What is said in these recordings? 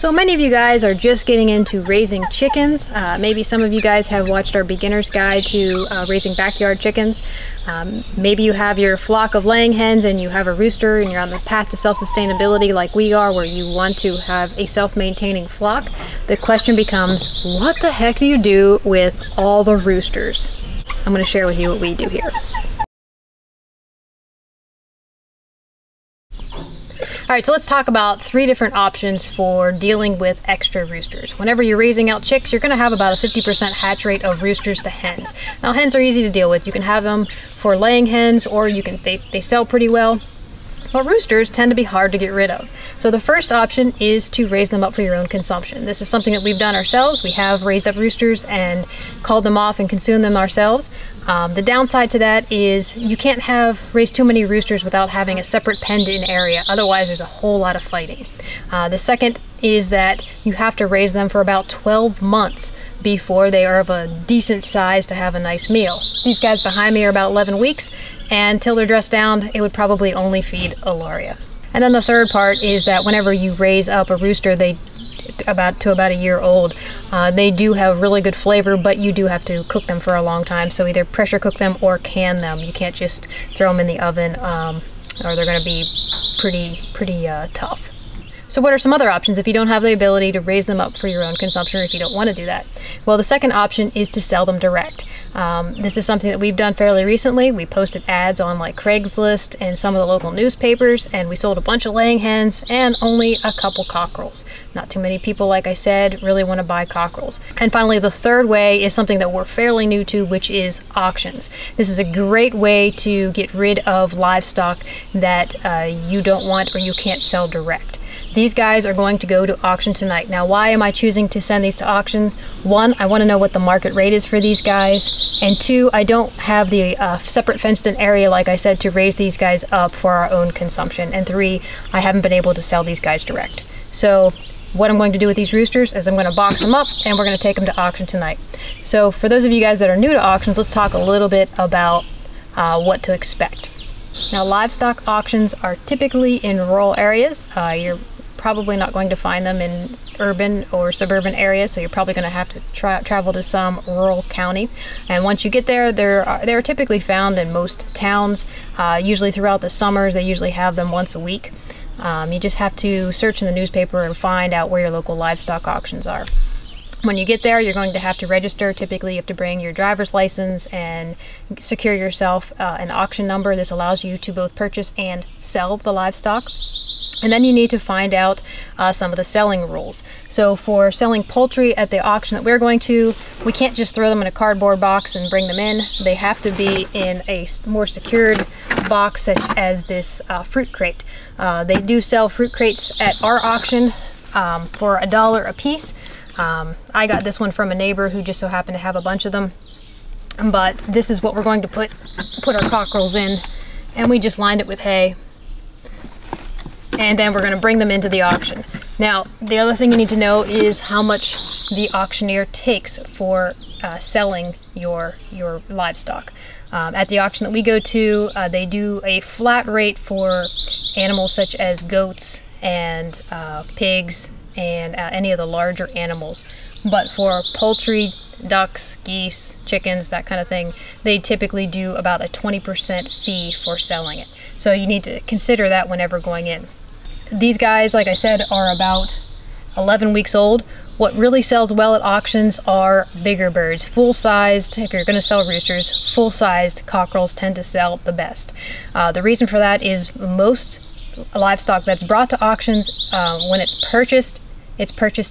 So many of you guys are just getting into raising chickens. Maybe some of you guys have watched our beginner's guide to raising backyard chickens. Maybe you have your flock of laying hens and you have a rooster and you're on the path to self-sustainability like we are, where you want to have a self-maintaining flock. The question becomes, what the heck do you do with all the roosters? I'm going to share with you what we do here. All right, so let's talk about three different options for dealing with extra roosters. Whenever you're raising out chicks, you're gonna have about a 50% hatch rate of roosters to hens. Now, hens are easy to deal with. You can have them for laying hens, or you can they sell pretty well. But roosters tend to be hard to get rid of. So the first option is to raise them up for your own consumption. This is something that we've done ourselves. We have raised up roosters and culled them off and consumed them ourselves. The downside to that is you can't raise too many roosters without having a separate penned-in area. Otherwise, there's a whole lot of fighting. The second is that you have to raise them for about 12 months before they are of a decent size to have a nice meal. These guys behind me are about 11 weeks, and until they're dressed down, it would probably only feed Alaria. And then the third part is that whenever you raise up a rooster, they about a year old, they do have really good flavor, but you do have to cook them for a long time. So either pressure cook them or can them. You can't just throw them in the oven, or they're going to be pretty tough. So what are some other options if you don't have the ability to raise them up for your own consumption, or if you don't want to do that? Well, the second option is to sell them direct. This is something that we've done fairly recently. We posted ads on like Craigslist and some of the local newspapers, and we sold a bunch of laying hens and only a couple cockerels. Not too many people, like I said, really want to buy cockerels. And finally, the third way is something that we're fairly new to, which is auctions. This is a great way to get rid of livestock that you don't want or you can't sell direct. These guys are going to go to auction tonight. Now, why am I choosing to send these to auctions? One, I want to know what the market rate is for these guys. And two, I don't have the separate fenced-in area, like I said, to raise these guys up for our own consumption. And three, I haven't been able to sell these guys direct. So what I'm going to do with these roosters is I'm going to box them up and we're going to take them to auction tonight. So for those of you guys that are new to auctions, let's talk a little bit about what to expect. Now, livestock auctions are typically in rural areas. You're probably not going to find them in urban or suburban areas, so you're probably going to have to travel to some rural county. And once you get there, they're typically found in most towns, usually throughout the summers. They usually have them once a week. You just have to search in the newspaper and find out where your local livestock auctions are. When you get there, you're going to have to register. Typically, you have to bring your driver's license and secure yourself an auction number. This allows you to both purchase and sell the livestock. And then you need to find out some of the selling rules. So for selling poultry at the auction that we're going to, we can't just throw them in a cardboard box and bring them in. They have to be in a more secured box, such as this fruit crate. They do sell fruit crates at our auction for $1 a piece. I got this one from a neighbor who just so happened to have a bunch of them. But this is what we're going to put our cockerels in. And we just lined it with hay. And then we're going to bring them into the auction. Now, the other thing you need to know is how much the auctioneer takes for selling your livestock. At the auction that we go to, they do a flat rate for animals such as goats and pigs and any of the larger animals. But for poultry, ducks, geese, chickens, that kind of thing, they typically do about a 20% fee for selling it. So you need to consider that whenever going in. These guys, like I said, are about 11 weeks old. What really sells well at auctions are bigger birds. Full-sized, if you're going to sell roosters, full-sized cockerels tend to sell the best. The reason for that is most livestock that's brought to auctions, when it's purchased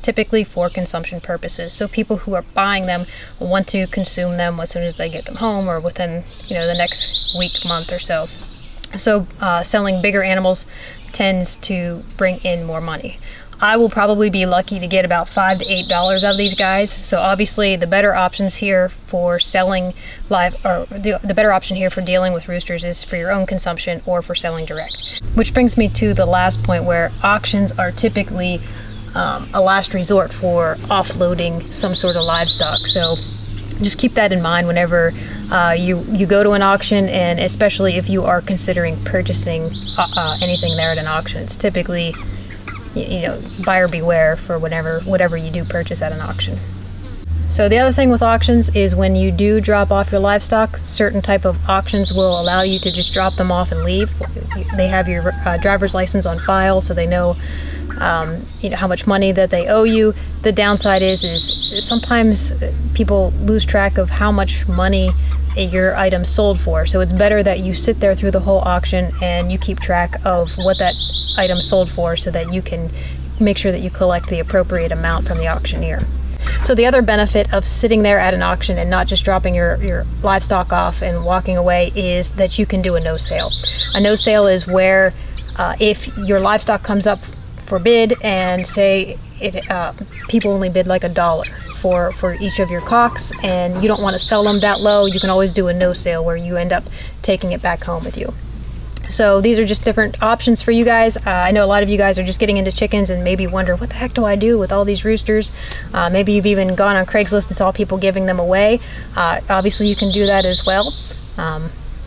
typically for consumption purposes. So people who are buying them want to consume them as soon as they get them home, or within, you know, the next week, month or so. So selling bigger animals tends to bring in more money. I will probably be lucky to get about $5 to $8 out of these guys. So obviously, the better options here for selling live, or the better option here for dealing with roosters, is for your own consumption or for selling direct. Which brings me to the last point, where auctions are typically a last resort for offloading some sort of livestock. So just keep that in mind whenever you go to an auction, and especially if you are considering purchasing anything there at an auction. It's typically you know, buyer beware for whatever you do purchase at an auction. So the other thing with auctions is when you do drop off your livestock, certain type of auctions will allow you to just drop them off and leave. They have your driver's license on file, so they know how much money that they owe you. The downside is sometimes people lose track of how much money your item sold for. So it's better that you sit there through the whole auction and you keep track of what that item sold for so that you can make sure that you collect the appropriate amount from the auctioneer. So the other benefit of sitting there at an auction and not just dropping your livestock off and walking away is that you can do a no sale. A no sale is where if your livestock comes up for bid and say people only bid like $1 for each of your cocks and you don't want to sell them that low, you can always do a no sale where you end up taking it back home with you. So these are just different options for you guys. I know a lot of you guys are just getting into chickens and maybe wonder, what the heck do I do with all these roosters? Maybe you've even gone on Craigslist and saw people giving them away. Obviously you can do that as well.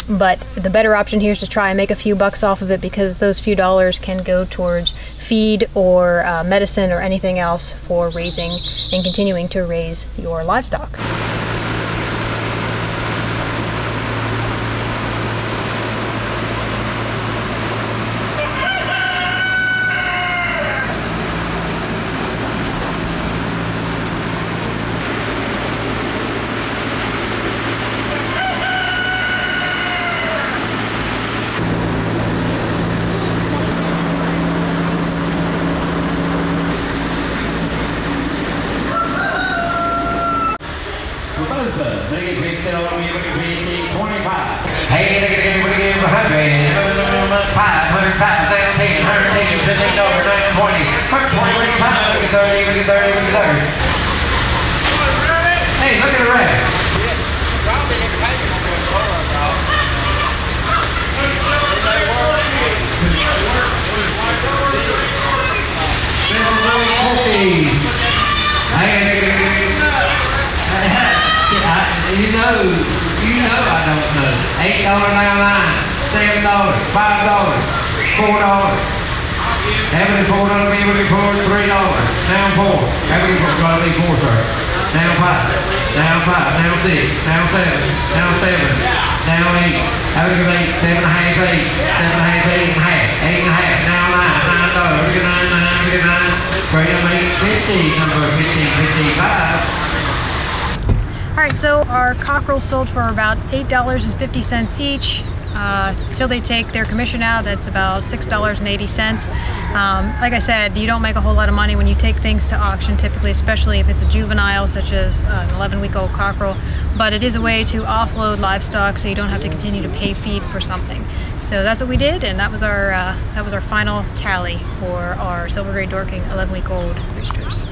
But the better option here is to try and make a few bucks off of it, because those few dollars can go towards feed or medicine or anything else for raising and continuing to raise your livestock. Hey, look at the red. You know I don't know. $8.99, $7, $5, $4. Heavenly four, that'll be with four, $3. Down four. Heavenly four, that'll be four, sir. Down five. Down five. Down six. Down seven. Down seven. Down eight. Heavenly eight. Seven and a half, eight. Seven and a half, eight and a half. Eight and a half. Down nine. $9. Look at nine. Look at nine. Bring them 8.50. Number 15.55. Alright, so our cockerels sold for about $8.50 each. Till they take their commission out, that's about $6.80. Like I said, you don't make a whole lot of money when you take things to auction typically, especially if it's a juvenile such as an 11-week-old cockerel, but it is a way to offload livestock so you don't have to continue to pay feed for something. So that's what we did, and that was our final tally for our Silver Grade Dorking 11-week-old roosters.